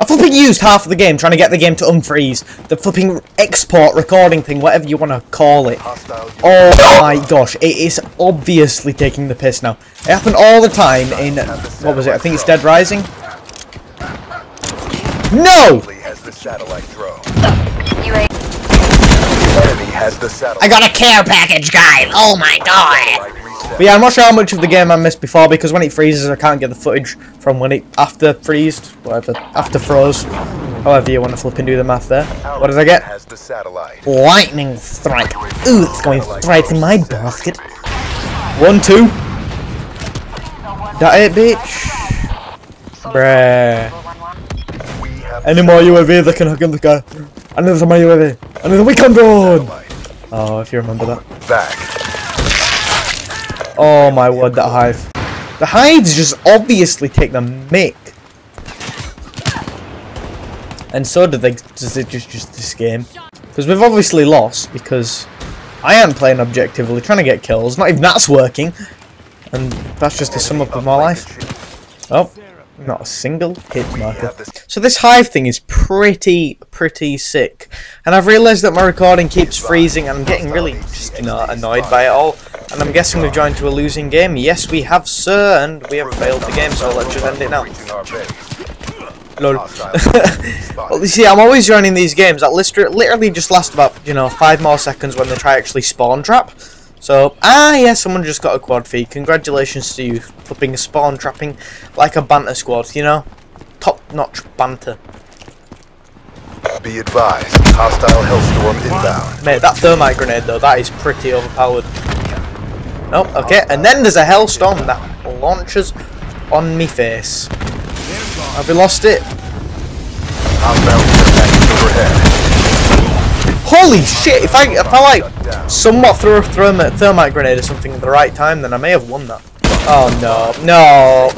I flipping used half of the game trying to get the game to unfreeze. The flipping export recording thing, whatever you want to call it. Oh my gosh, it is obviously taking the piss now. It happened all the time in, what was it, I think it's Dead Rising? No! I got a care package, guys! Oh my god! But yeah, I'm not sure how much of the game I missed before, because when it freezes I can't get the footage from when it after freezed, whatever, after froze. However you want to flip and do the math there. What did I get? Lightning strike. Ooh, it's going straight in my basket. 1, 2. That it, bitch? Bruh. Any more UAV that can hook in the guy? Another my UAV. Another weekend road! Oh, if you remember that. Back. Oh my word, that hive. The hives just obviously take the mick. And so do they just this game. Because we've obviously lost, because I am playing objectively, trying to get kills. Not even that's working. And that's just the sum up of my life. Oh, not a single hit marker. So this hive thing is pretty sick, and I've realised that my recording keeps freezing and I'm getting really just, you know, annoyed by it all, and I'm guessing we've joined to a losing game. Yes we have, sir, and we have failed the game, so let's just end it now. Lol. Well, you see, I'm always joining these games that literally just last about, you know, 5 more seconds when they try actually spawn trap. So, yeah, someone just got a quad feed. Congratulations to you, flipping spawn trapping like a banter squad, you know? Top-notch banter. Be advised, hostile hellstorm inbound. Mate, that thermite grenade though, that is pretty overpowered. Nope, okay, and then there's a hellstorm that launches on me face. Have we lost it? Holy shit, if I like somewhat threw a thermite grenade or something at the right time, then I may have won that. Oh no, no.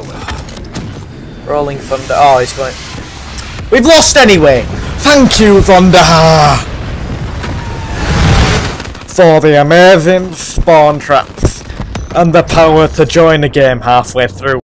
Rolling thunder, oh he's going. We've lost anyway. Thank you, Vonderhaar, for the amazing spawn traps and the power to join a game halfway through.